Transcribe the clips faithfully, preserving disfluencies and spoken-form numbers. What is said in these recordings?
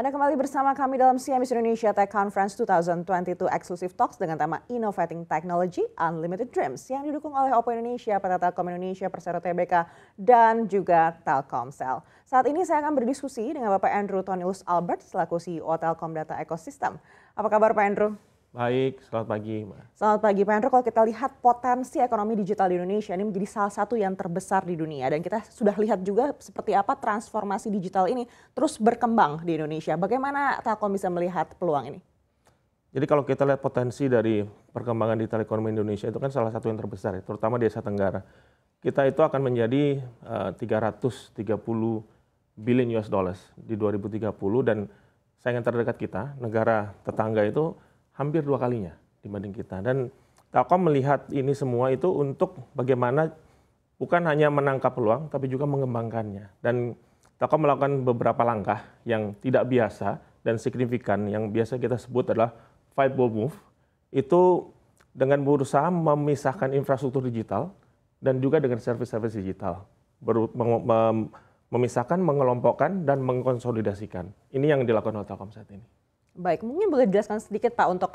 Anda kembali bersama kami dalam C N B C Indonesia Tech Conference dua ribu dua puluh dua Exclusive Talks dengan tema Innovating Technology Unlimited Dreams yang didukung oleh OPPO Indonesia, P T Telkom Indonesia, Persero T B K, dan juga Telkomsel. Saat ini saya akan berdiskusi dengan Bapak Andrew ThAF Albert selaku C E O Telkom Data Ecosystem. Apa kabar Pak Andrew? Baik, selamat pagi, Mbak. Selamat pagi, Pak Andrew. Kalau kita lihat potensi ekonomi digital di Indonesia ini menjadi salah satu yang terbesar di dunia. Dan kita sudah lihat juga seperti apa transformasi digital ini terus berkembang di Indonesia. Bagaimana Telkom bisa melihat peluang ini? Jadi kalau kita lihat potensi dari perkembangan digital ekonomi Indonesia itu kan salah satu yang terbesar, terutama di Asia Tenggara. Kita itu akan menjadi tiga ratus tiga puluh billion U S dollars di dua ribu tiga puluh, dan saingan terdekat kita, negara tetangga itu hampir dua kalinya dibanding kita. Dan Telkom melihat ini semua itu untuk bagaimana bukan hanya menangkap peluang, tapi juga mengembangkannya. Dan Telkom melakukan beberapa langkah yang tidak biasa dan signifikan, yang biasa kita sebut adalah five bold move, itu dengan berusaha memisahkan infrastruktur digital dan juga dengan service-service digital. Beru- mem- memisahkan, mengelompokkan, dan mengkonsolidasikan. Ini yang dilakukan oleh Telkom saat ini. Baik, mungkin boleh dijelaskan sedikit Pak untuk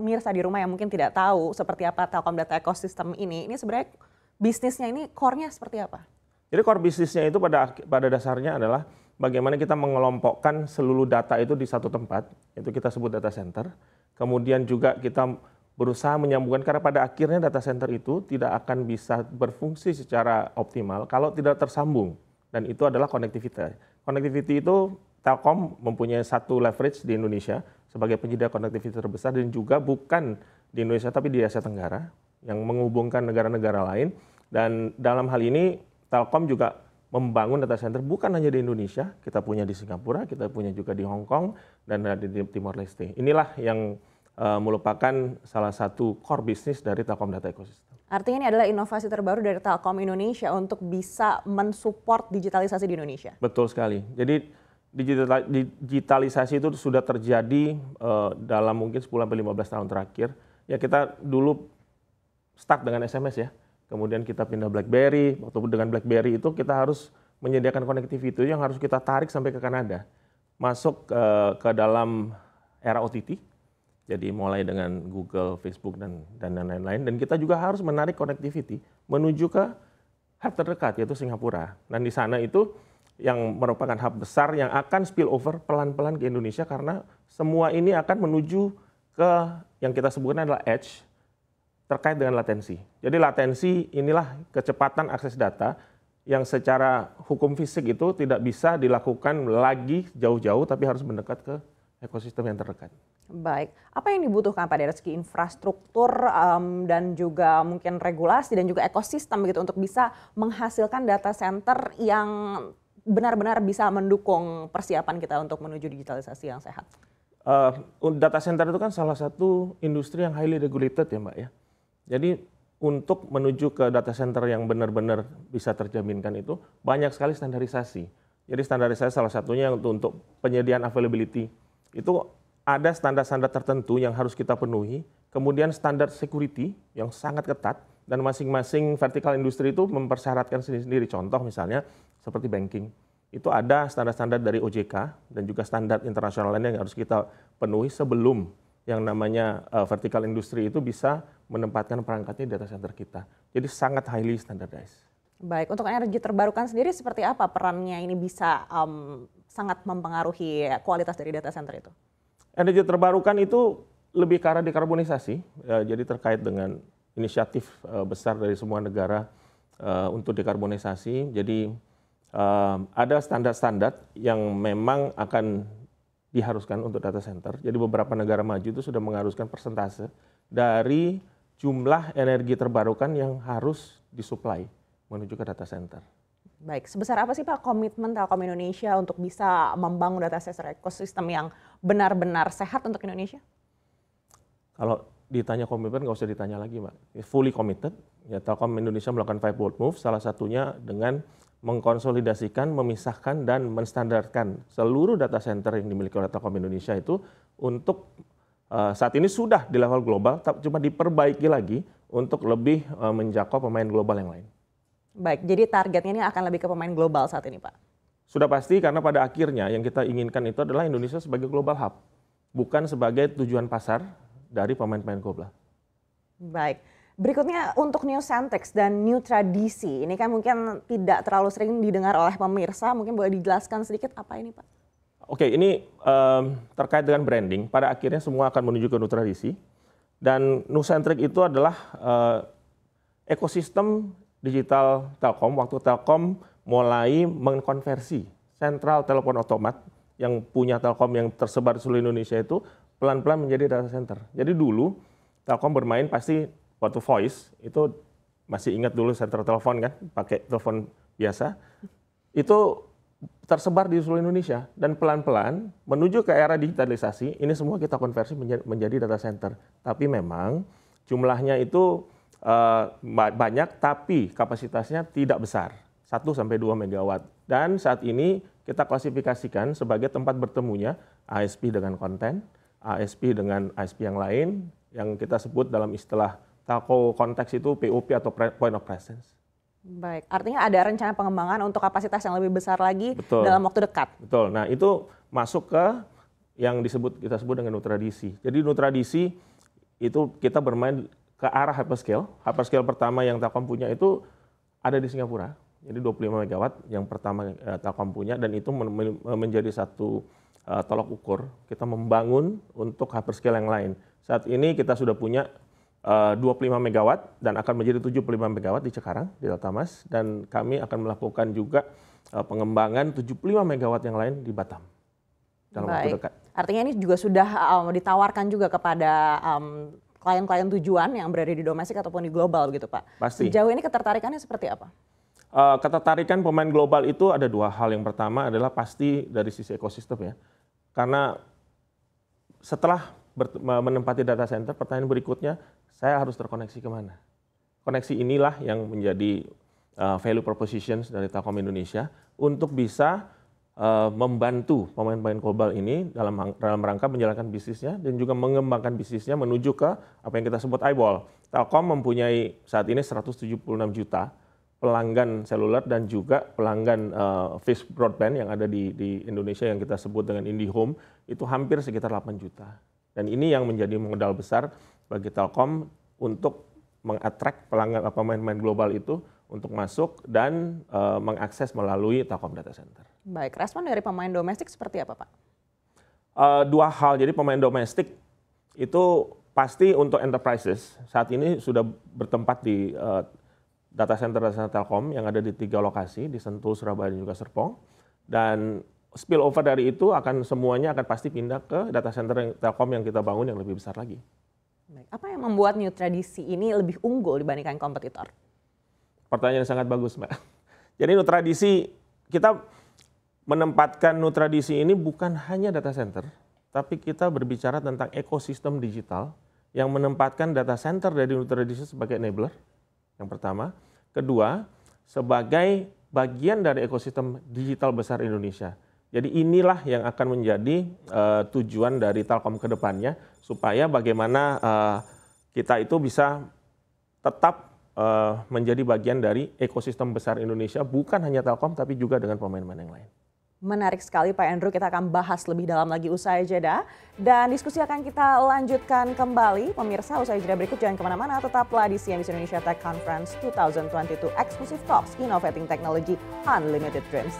pemirsa di rumah yang mungkin tidak tahu seperti apa Telkom Data Ecosystem ini. Ini sebenarnya bisnisnya ini core-nya seperti apa? Jadi core bisnisnya itu pada pada dasarnya adalah bagaimana kita mengelompokkan seluruh data itu di satu tempat, itu kita sebut data center. Kemudian juga kita berusaha menyambungkan, karena pada akhirnya data center itu tidak akan bisa berfungsi secara optimal kalau tidak tersambung. Dan itu adalah konektivitas. Konektivitas itu Telkom mempunyai satu leverage di Indonesia sebagai penyedia konektivitas terbesar, dan juga bukan di Indonesia tapi di Asia Tenggara yang menghubungkan negara-negara lain. Dan dalam hal ini Telkom juga membangun data center bukan hanya di Indonesia, kita punya di Singapura, kita punya juga di Hong Kong dan di Timor Leste. Inilah yang uh, merupakan salah satu core bisnis dari Telkom Data Ecosystem. Artinya ini adalah inovasi terbaru dari Telkom Indonesia untuk bisa mensupport digitalisasi di Indonesia. Betul sekali. Jadi digitalisasi itu sudah terjadi uh, dalam mungkin sepuluh sampai lima belas tahun terakhir. Ya kita dulu start dengan S M S ya. Kemudian kita pindah BlackBerry. Waktu dengan BlackBerry itu kita harus menyediakan konektivitas yang harus kita tarik sampai ke Kanada. Masuk uh, ke dalam era O T T. Jadi mulai dengan Google, Facebook dan dan lain-lain. Dan kita juga harus menarik konektivitas menuju ke hub terdekat yaitu Singapura. Dan di sana itu yang merupakan hub besar yang akan spill over pelan-pelan ke Indonesia, karena semua ini akan menuju ke yang kita sebutkan adalah edge terkait dengan latensi. Jadi latensi inilah kecepatan akses data yang secara hukum fisik itu tidak bisa dilakukan lagi jauh-jauh, tapi harus mendekat ke ekosistem yang terdekat. Baik, apa yang dibutuhkan Pak dari segi infrastruktur um, dan juga mungkin regulasi dan juga ekosistem begitu untuk bisa menghasilkan data center yang benar-benar bisa mendukung persiapan kita untuk menuju digitalisasi yang sehat? Uh, data center itu kan salah satu industri yang highly regulated ya Mbak ya. Jadi untuk menuju ke data center yang benar-benar bisa terjaminkan itu banyak sekali standarisasi. Jadi standarisasi salah satunya untuk, untuk penyediaan availability. Itu ada standar-standar tertentu yang harus kita penuhi. Kemudian standar security yang sangat ketat. Dan masing-masing vertikal industri itu mempersyaratkan sendiri-sendiri. Contoh misalnya seperti banking. Itu ada standar-standar dari O J K dan juga standar internasional lainnya yang harus kita penuhi sebelum yang namanya uh, vertikal industri itu bisa menempatkan perangkatnya di data center kita. Jadi sangat highly standardized. Baik, untuk energi terbarukan sendiri seperti apa perannya ini bisa um, sangat mempengaruhi kualitas dari data center itu? Energi terbarukan itu lebih ke arah dekarbonisasi, uh, jadi terkait dengan inisiatif uh, besar dari semua negara uh, untuk dekarbonisasi. Jadi uh, ada standar-standar yang memang akan diharuskan untuk data center. Jadi beberapa negara maju itu sudah mengharuskan persentase dari jumlah energi terbarukan yang harus disuplai menuju ke data center. Baik, sebesar apa sih Pak komitmen Telkom Indonesia untuk bisa membangun data center ekosistem yang benar-benar sehat untuk Indonesia? Kalau ditanya komitmen, nggak usah ditanya lagi, Mbak. Fully committed. Ya, Telkom Indonesia melakukan five bold move, salah satunya dengan mengkonsolidasikan, memisahkan, dan menstandarkan seluruh data center yang dimiliki oleh Telkom Indonesia itu untuk uh, saat ini sudah di level global, tapi cuma diperbaiki lagi untuk lebih uh, menjangkau pemain global yang lain. Baik, jadi targetnya ini akan lebih ke pemain global saat ini, Pak? Sudah pasti karena pada akhirnya yang kita inginkan itu adalah Indonesia sebagai global hub, bukan sebagai tujuan pasar dari pemain-pemain global. Baik. Berikutnya untuk NeuCentrIX dan New Tradisi, ini kan mungkin tidak terlalu sering didengar oleh pemirsa, mungkin boleh dijelaskan sedikit apa ini, Pak? Oke, ini um, terkait dengan branding. Pada akhirnya semua akan menuju ke NeuTradisi. Dan NeuCentrIX itu adalah uh, ekosistem digital Telkom. Waktu Telkom mulai mengkonversi sentral telepon otomat yang punya Telkom yang tersebar di seluruh Indonesia itu pelan-pelan menjadi data center. Jadi dulu Telkom bermain pasti waktu voice itu masih ingat dulu senter telepon kan, pakai telepon biasa, itu tersebar di seluruh Indonesia dan pelan-pelan menuju ke era digitalisasi ini semua kita konversi menjadi, menjadi data center. Tapi memang jumlahnya itu uh, banyak tapi kapasitasnya tidak besar, satu sampai dua megawatt. Dan saat ini kita klasifikasikan sebagai tempat bertemunya A S P dengan konten, A S P dengan A S P yang lain yang kita sebut dalam istilah Telco konteks itu P O P atau Point of Presence. Baik, artinya ada rencana pengembangan untuk kapasitas yang lebih besar lagi. Betul. Dalam waktu dekat. Betul. Nah itu masuk ke yang disebut kita sebut dengan NeuTradisi. Jadi NeuTradisi itu kita bermain ke arah hyperscale. Hyperscale pertama yang Telkom punya itu ada di Singapura. Jadi dua puluh lima megawatt yang pertama Telkom punya dan itu menjadi satu tolok ukur. Kita membangun untuk hyperscale yang lain. Saat ini kita sudah punya dua puluh lima megawatt dan akan menjadi tujuh puluh lima megawatt di Cekarang, di Daltamas, dan kami akan melakukan juga pengembangan tujuh puluh lima megawatt yang lain di Batam dalam Baik. Waktu dekat. Artinya ini juga sudah um, ditawarkan juga kepada um, klien-klien tujuan yang berada di domestik ataupun di global gitu Pak. Pasti. Sejauh ini ketertarikannya seperti apa? Uh, ketertarikan pemain global itu ada dua hal. Yang pertama adalah pasti dari sisi ekosistem ya. Karena setelah menempati data center, pertanyaan berikutnya, saya harus terkoneksi kemana? Koneksi inilah yang menjadi uh, value propositions dari Telkom Indonesia untuk bisa uh, membantu pemain-pemain global ini dalam, dalam rangka menjalankan bisnisnya dan juga mengembangkan bisnisnya menuju ke apa yang kita sebut eyeball. Telkom mempunyai saat ini seratus tujuh puluh enam juta pelanggan seluler dan juga pelanggan uh, fixed broadband yang ada di, di Indonesia yang kita sebut dengan IndiHome itu hampir sekitar delapan juta. Dan ini yang menjadi modal besar bagi Telkom untuk mengattract pelanggan pemain-pemain global itu untuk masuk dan e, mengakses melalui Telkom Data Center. Baik, respon dari pemain domestik seperti apa Pak? E, dua hal, jadi pemain domestik itu pasti untuk enterprises. Saat ini sudah bertempat di e, data center-data center Telkom yang ada di tiga lokasi, di Sentul, Surabaya, dan juga Serpong. Dan spillover dari itu akan semuanya akan pasti pindah ke data center yang, Telkom yang kita bangun yang lebih besar lagi. Apa yang membuat NeuTradisi ini lebih unggul dibandingkan kompetitor? Pertanyaan yang sangat bagus Mbak. Jadi NeuTradisi, kita menempatkan NeuTradisi ini bukan hanya data center, tapi kita berbicara tentang ekosistem digital yang menempatkan data center dari NeuTradisi sebagai enabler, yang pertama. Kedua, sebagai bagian dari ekosistem digital besar Indonesia. Jadi inilah yang akan menjadi uh, tujuan dari Telkom ke depannya supaya bagaimana uh, kita itu bisa tetap uh, menjadi bagian dari ekosistem besar Indonesia bukan hanya Telkom tapi juga dengan pemain-pemain yang lain. Menarik sekali Pak Andrew, kita akan bahas lebih dalam lagi usai jeda dan diskusi akan kita lanjutkan kembali. Pemirsa usai jeda berikut jangan kemana-mana, tetaplah di C N B C Indonesia Tech Conference dua ribu dua puluh dua Exclusive Talks Innovating Technology Unlimited Dreams.